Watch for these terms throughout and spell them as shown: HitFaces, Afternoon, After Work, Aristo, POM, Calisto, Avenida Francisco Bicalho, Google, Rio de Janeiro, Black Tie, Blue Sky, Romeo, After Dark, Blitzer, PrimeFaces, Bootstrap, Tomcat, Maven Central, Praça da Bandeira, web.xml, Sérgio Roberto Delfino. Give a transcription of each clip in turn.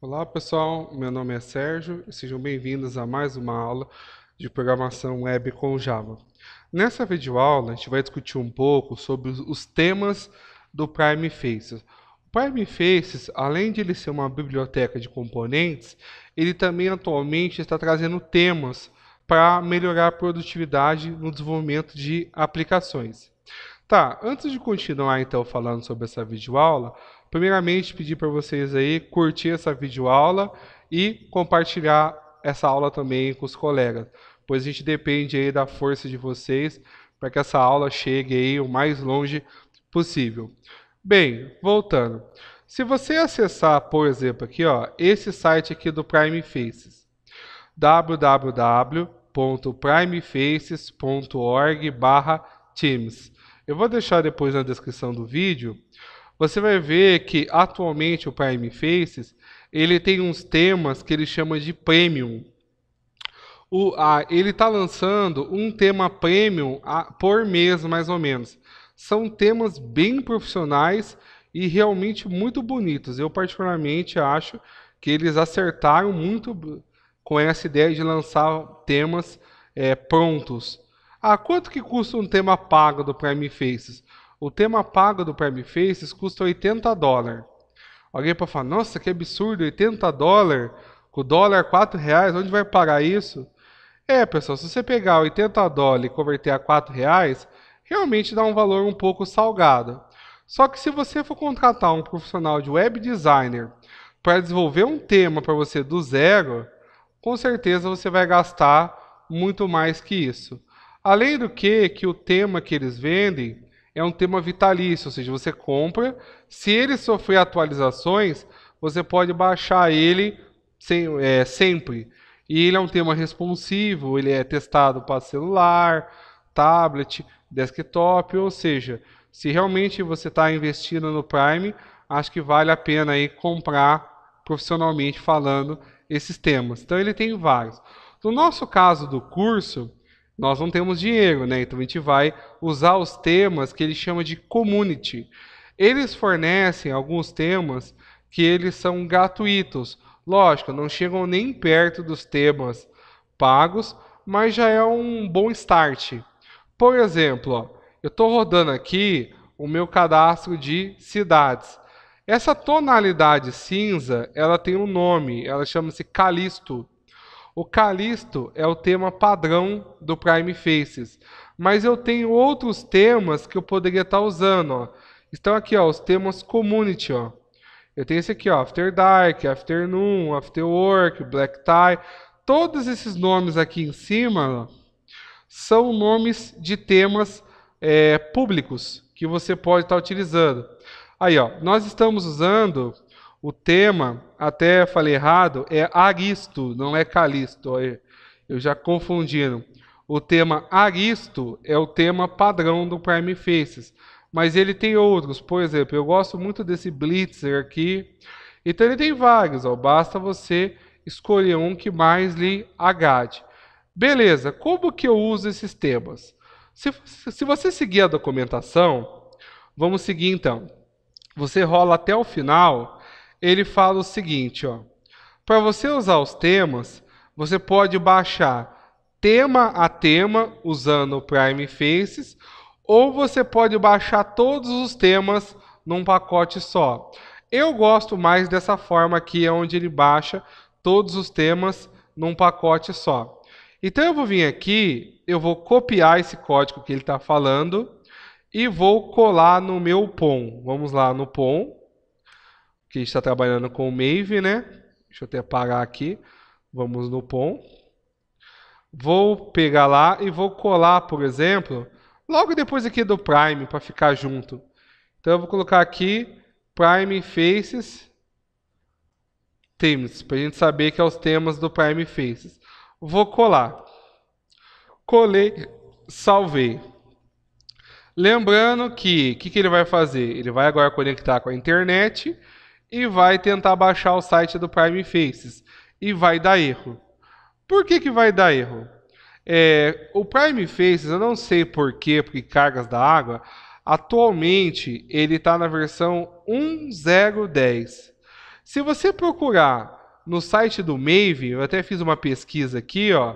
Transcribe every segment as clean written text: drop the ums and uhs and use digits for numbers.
Olá pessoal, meu nome é Sérgio e sejam bem-vindos a mais uma aula de programação web com Java. Nessa videoaula a gente vai discutir um pouco sobre os temas do PrimeFaces. O PrimeFaces, além de ele ser uma biblioteca de componentes, ele também atualmente está trazendo temas para melhorar a produtividade no desenvolvimento de aplicações. Tá, antes de continuar então falando sobre essa videoaula, primeiramente pedir para vocês aí curtir essa videoaula e compartilhar essa aula também com os colegas, pois a gente depende aí da força de vocês para que essa aula chegue aí o mais longe possível. Bem, voltando. Se você acessar, por exemplo, aqui, ó, esse site aqui do PrimeFaces, www.primefaces.org/teams. Eu vou deixar depois na descrição do vídeo. Você vai ver que atualmente o PrimeFaces, ele tem uns temas que ele chama de Premium. Ele está lançando um tema Premium por mês, mais ou menos. São temas bem profissionais e realmente muito bonitos. Eu particularmente acho que eles acertaram muito com essa ideia de lançar temas prontos. Quanto que custa um tema pago do PrimeFaces? O tema pago do PrimeFaces custa $80. Alguém pode falar, nossa, que absurdo, $80? Com o dólar R$4, onde vai parar isso? Pessoal, se você pegar $80 e converter a R$4, realmente dá um valor um pouco salgado. Só que se você for contratar um profissional de web designer para desenvolver um tema para você do zero, com certeza você vai gastar muito mais que isso. Além do que o tema que eles vendem é um tema vitalício, ou seja, você compra, se ele sofrer atualizações, você pode baixar ele sempre. E ele é um tema responsivo, ele é testado para celular, tablet, desktop, ou seja, se realmente você está investindo no Prime, acho que vale a pena aí comprar, profissionalmente falando, esses temas. Então ele tem vários. No nosso caso do curso, nós não temos dinheiro, né? Então a gente vai usar os temas que ele chama de community. Eles fornecem alguns temas que eles são gratuitos. Lógico, não chegam nem perto dos temas pagos, mas já é um bom start. Por exemplo, ó, eu estou rodando aqui o meu cadastro de cidades. Essa tonalidade cinza, ela tem um nome, ela chama-se Calisto. O Calisto é o tema padrão do PrimeFaces, mas eu tenho outros temas que eu poderia estar usando. Ó. Estão aqui, ó, os temas Community. Ó. Eu tenho esse aqui, ó, After Dark, Afternoon, After Work, Black Tie. Todos esses nomes aqui em cima ó, são nomes de temas públicos que você pode estar utilizando. Aí, ó, nós estamos usando... O tema, até falei errado, é Aristo, não é Calisto. Eu já confundiram. O tema Aristo é o tema padrão do PrimeFaces, mas ele tem outros. Por exemplo, eu gosto muito desse Blitzer aqui. Então ele tem vários. Ó. Basta você escolher um que mais lhe agrade. Beleza, como que eu uso esses temas? Se você seguir a documentação, vamos seguir então. Você rola até o final... Ele fala o seguinte, ó. Para você usar os temas, você pode baixar tema a tema usando o PrimeFaces, ou você pode baixar todos os temas num pacote só. Eu gosto mais dessa forma aqui, onde ele baixa todos os temas num pacote só. Então eu vou vir aqui, eu vou copiar esse código que ele está falando e vou colar no meu POM. Vamos lá no POM. Que a gente está trabalhando com o Maven, né? Deixa eu até parar aqui. Vamos no POM. Vou pegar lá e vou colar, por exemplo, logo depois aqui do Prime, para ficar junto. Então eu vou colocar aqui PrimeFaces Themes, para a gente saber que é os temas do PrimeFaces. Vou colar. Colei, salvei. Lembrando que, o que ele vai fazer? Ele vai agora conectar com a internet... E vai tentar baixar o site do PrimeFaces. E vai dar erro. Por que que vai dar erro? O PrimeFaces, eu não sei porquê, porque cargas da água, atualmente ele está na versão 1.0.10. Se você procurar no site do Maven, eu até fiz uma pesquisa aqui, ó,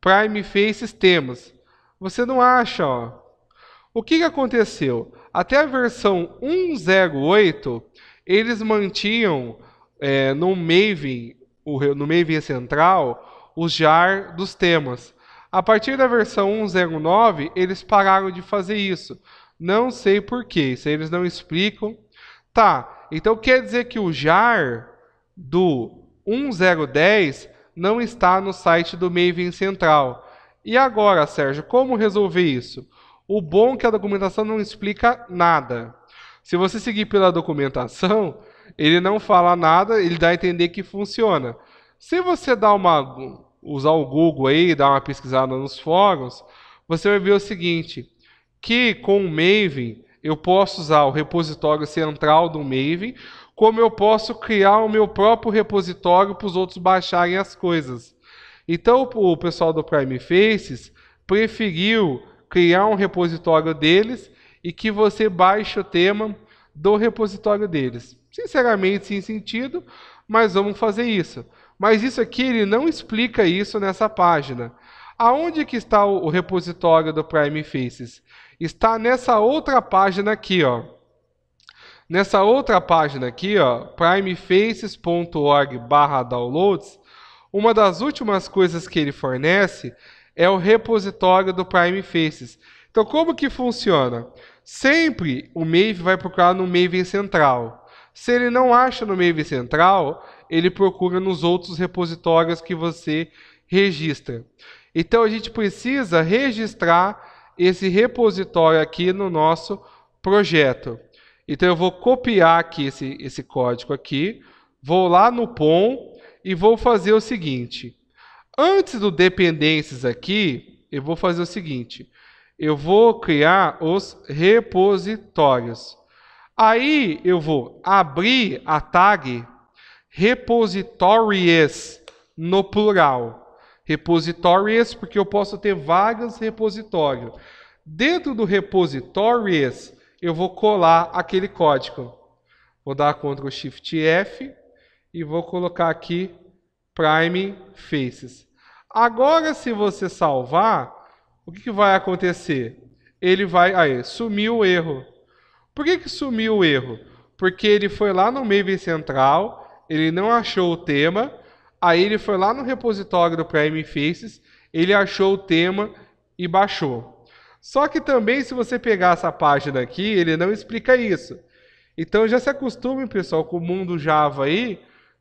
PrimeFaces temas, você não acha, ó. O que que aconteceu? Até a versão 1.08, eles mantinham no Maven Central o jar dos temas. A partir da versão 1.09, eles pararam de fazer isso. Não sei porquê, isso aí eles não explicam. Tá, então quer dizer que o jar do 1.0.10 não está no site do Maven Central. E agora, Sérgio, como resolver isso? O bom é que a documentação não explica nada. Se você seguir pela documentação, ele não fala nada, ele dá a entender que funciona. Se você dá usar o Google aí, dar uma pesquisada nos fóruns, você vai ver o seguinte, que com o Maven eu posso usar o repositório central do Maven, como eu posso criar o meu próprio repositório para os outros baixarem as coisas. Então o pessoal do PrimeFaces preferiu criar um repositório deles e que você baixe o tema do repositório deles. Sinceramente, sem sentido, mas vamos fazer isso. Mas isso aqui, ele não explica isso nessa página. Aonde que está o repositório do PrimeFaces? Está nessa outra página aqui, ó. Nessa outra página aqui, ó, primefaces.org/downloads, uma das últimas coisas que ele fornece é o repositório do PrimeFaces. Então, como que funciona? Sempre o Maven vai procurar no Maven Central. Se ele não acha no Maven Central, ele procura nos outros repositórios que você registra. Então, a gente precisa registrar esse repositório aqui no nosso projeto. Então, eu vou copiar aqui esse código aqui, vou lá no POM e vou fazer o seguinte. Antes do dependências aqui, eu vou fazer o seguinte. Eu vou criar os repositórios. Aí eu vou abrir a tag repositories no plural. Repositories, porque eu posso ter vários repositórios. Dentro do repositories, eu vou colar aquele código. Vou dar Ctrl Shift F e vou colocar aqui PrimeFaces. Agora, se você salvar, o que vai acontecer? Ele vai... Aí, sumiu o erro. Por que sumiu o erro? Porque ele foi lá no Maven Central, ele não achou o tema, aí ele foi lá no repositório do PrimeFaces, ele achou o tema e baixou. Só que também, se você pegar essa página aqui, ele não explica isso. Então, já se acostume, pessoal, com o mundo Java aí,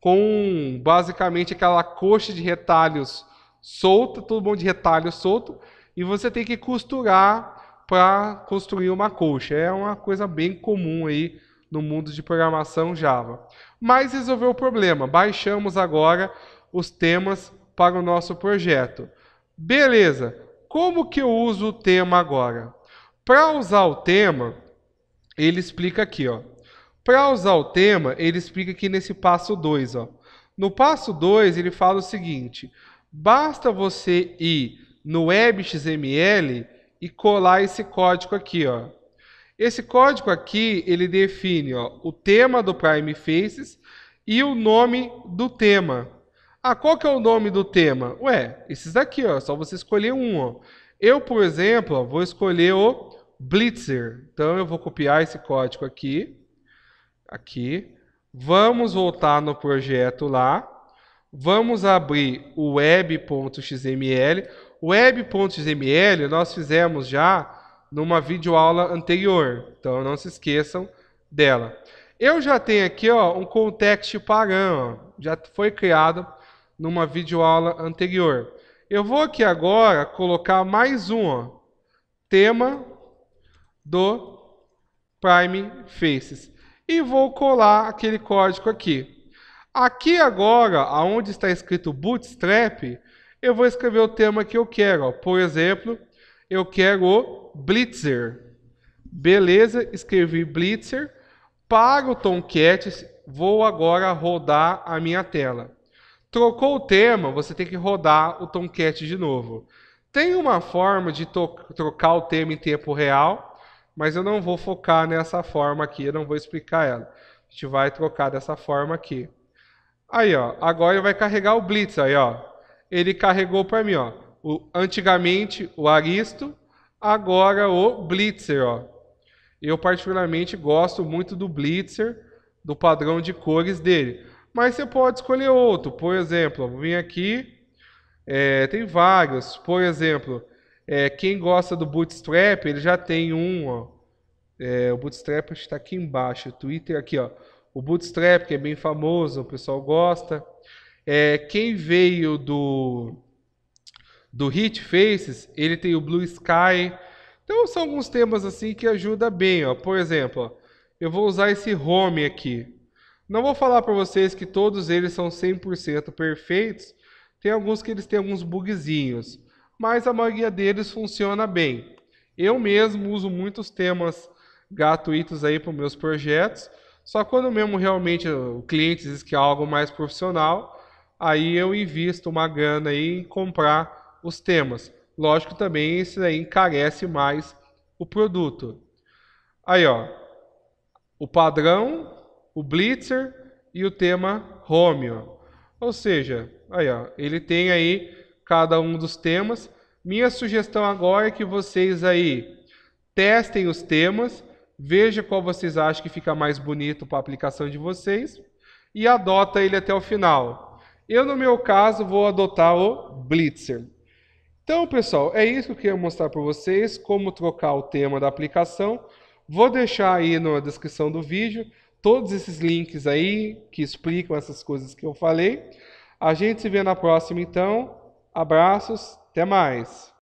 com basicamente aquela coxa de retalhos solta, todo mundo de retalho solto, e você tem que costurar para construir uma colcha. É uma coisa bem comum aí no mundo de programação Java. Mas resolveu o problema. Baixamos agora os temas para o nosso projeto. Beleza. Como que eu uso o tema agora? Para usar o tema, ele explica aqui, ó. Para usar o tema, ele explica aqui nesse passo 2, ó. No passo 2, ele fala o seguinte: basta você ir no web.xml e colar esse código aqui, ó. Esse código aqui, ele define, ó, o tema do PrimeFaces e o nome do tema. Ah, qual que é o nome do tema? Ué, esses daqui, ó, só você escolher um, ó. Eu, por exemplo, ó, vou escolher o Blitzer. Então eu vou copiar esse código aqui. Vamos voltar no projeto lá. Vamos abrir o web.xml. Web.xml nós fizemos já numa videoaula anterior, então não se esqueçam dela. Eu já tenho aqui, ó, um context param, ó, já foi criado numa videoaula anterior. Eu vou aqui agora colocar mais um, ó, tema do PrimeFaces e vou colar aquele código aqui. Aqui agora, aonde está escrito Bootstrap, eu vou escrever o tema que eu quero, ó. Por exemplo, eu quero o Blitzer. Beleza, escrevi Blitzer. Para o Tomcat, vou agora rodar a minha tela. Trocou o tema, você tem que rodar o Tomcat de novo. Tem uma forma de trocar o tema em tempo real, mas eu não vou focar nessa forma aqui, eu não vou explicar ela. A gente vai trocar dessa forma aqui. Aí, ó, agora ele vai carregar o Blitz. Aí, ó, ele carregou para mim, ó, antigamente o Aristo, agora o Blitzer, ó. Eu particularmente gosto muito do Blitzer, do padrão de cores dele. Mas você pode escolher outro. Por exemplo, eu vim aqui, tem vários. Por exemplo, quem gosta do Bootstrap, ele já tem um, ó. O Bootstrap está aqui embaixo, o Twitter aqui, ó. O Bootstrap, que é bem famoso, o pessoal gosta. Quem veio do HitFaces, ele tem o Blue Sky. Então são alguns temas assim que ajuda bem, ó. Por exemplo, ó, eu vou usar esse Home aqui. Não vou falar para vocês que todos eles são 100% perfeitos. Tem alguns que eles têm alguns bugzinhos, mas a maioria deles funciona bem. Eu mesmo uso muitos temas gratuitos aí para os meus projetos. Só quando mesmo realmente o cliente diz que é algo mais profissional, aí eu invisto uma grana aí em comprar os temas. Lógico também, isso aí encarece mais o produto. Aí, ó, o padrão, o Blitzer e o tema Romeo. Ou seja, aí, ó, ele tem aí cada um dos temas. Minha sugestão agora é que vocês aí testem os temas, veja qual vocês acham que fica mais bonito para a aplicação de vocês e adota ele até o final. Eu, no meu caso, vou adotar o Blitzer. Então, pessoal, é isso que eu queria mostrar para vocês, como trocar o tema da aplicação. Vou deixar aí na descrição do vídeo todos esses links aí que explicam essas coisas que eu falei. A gente se vê na próxima, então. Abraços, até mais!